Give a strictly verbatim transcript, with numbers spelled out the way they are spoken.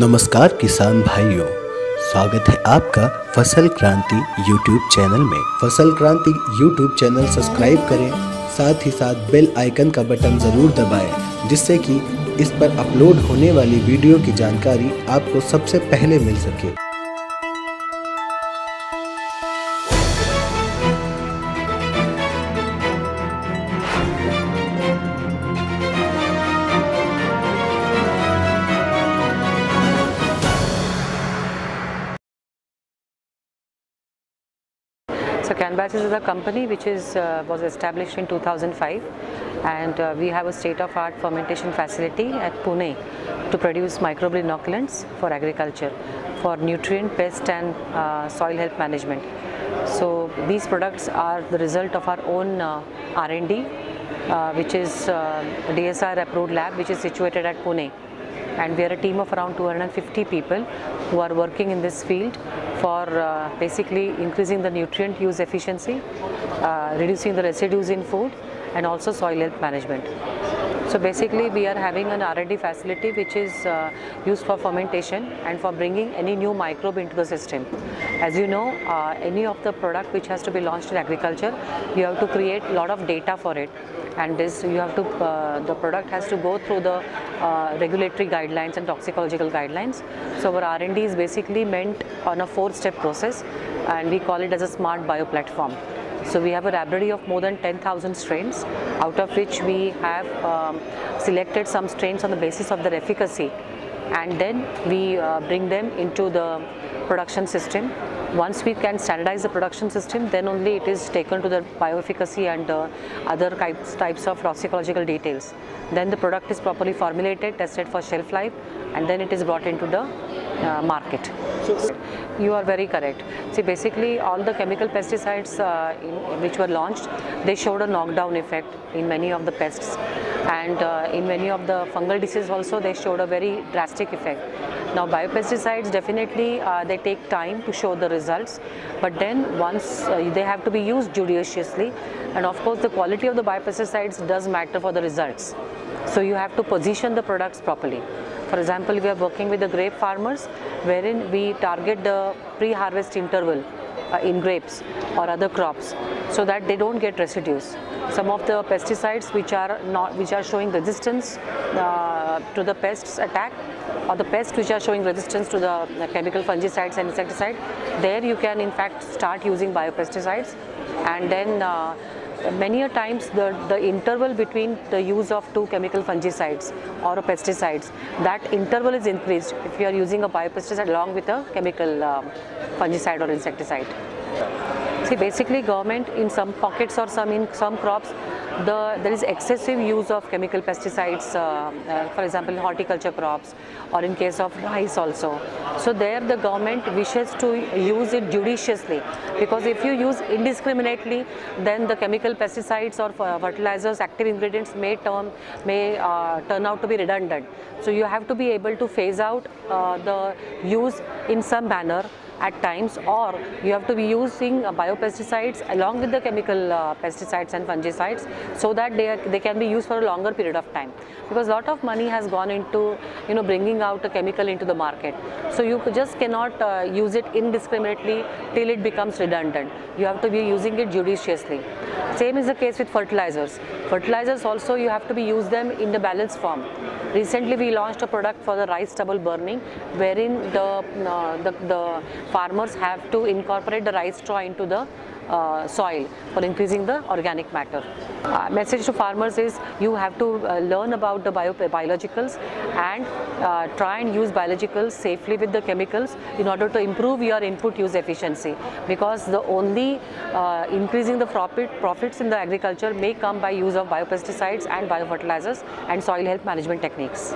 नमस्कार किसान भाइयों, स्वागत है आपका फसल क्रांति यूट्यूब चैनल में। फसल क्रांति यूट्यूब चैनल सब्सक्राइब करें, साथ ही साथ बेल आइकन का बटन ज़रूर दबाएं, जिससे कि इस पर अपलोड होने वाली वीडियो की जानकारी आपको सबसे पहले मिल सके। So Kan Biosys is a company which is uh, was established in two thousand five, and uh, we have a state-of-art fermentation facility at Pune to produce microbial inoculants for agriculture, for nutrient, pest and uh, soil health management. So these products are the result of our own uh, R and D, uh, which is uh, D S R approved lab, which is situated at Pune. And we are a team of around two hundred fifty people who are working in this field for uh, basically increasing the nutrient use efficiency, uh, reducing the residues in food and also soil health management. So basically we are having an R and D facility which is uh, used for fermentation and for bringing any new microbe into the system. As you know, uh, any of the product which has to be launched in agriculture, you have to create a lot of data for it. And this you have to, uh, the product has to go through the uh, regulatory guidelines and toxicological guidelines. So our R and D is basically meant on a four-step process, and we call it as a smart bio platform. So we have a library of more than ten thousand strains, out of which we have um, selected some strains on the basis of their efficacy, and then we uh, bring them into the production system. Once we can standardize the production system, then only it is taken to the bioefficacy and uh, other types, types of toxicological details. Then the product is properly formulated, tested for shelf life, and then it is brought into the uh, market. You are very correct. See, basically all the chemical pesticides uh, in, which were launched, they showed a knockdown effect in many of the pests, and uh, in many of the fungal diseases also they showed a very drastic effect. Now biopesticides definitely uh, they take time to show the results, but then once uh, they have to be used judiciously, and of course the quality of the biopesticides does matter for the results. So you have to position the products properly. For example, we are working with the grape farmers, wherein we target the pre-harvest interval uh, in grapes or other crops, so that they don't get residues. Some of the pesticides which are not, which are showing resistance uh, to the pest's attack, or the pests which are showing resistance to the chemical fungicides and insecticide, there you can in fact start using biopesticides. And then uh, many a times the, the interval between the use of two chemical fungicides or pesticides, that interval is increased if you are using a biopesticide along with a chemical uh, fungicide or insecticide. See, basically government in some pockets or some in some crops, the, there is excessive use of chemical pesticides, uh, uh, for example in horticulture crops or in case of rice also. So there the government wishes to use it judiciously, because if you use indiscriminately, then the chemical pesticides or fertilizers, active ingredients may turn, may uh, turn out to be redundant. So you have to be able to phase out uh, the use in some manner at times, or you have to be using uh, biopesticides along with the chemical uh, pesticides and fungicides, so that they, are, they can be used for a longer period of time, because a lot of money has gone into, you know, bringing out a chemical into the market. So you just cannot uh, use it indiscriminately till it becomes redundant. You have to be using it judiciously. Same is the case with fertilizers. Fertilizers also you have to be use them in the balanced form. Recently we launched a product for the rice stubble burning, wherein the, uh, the, the farmers have to incorporate the rice straw into the Uh, soil for increasing the organic matter. Uh, message to farmers is you have to uh, learn about the bio biologicals and uh, try and use biologicals safely with the chemicals in order to improve your input use efficiency, because the only uh, increasing the profit profits in the agriculture may come by use of biopesticides and biofertilizers and soil health management techniques.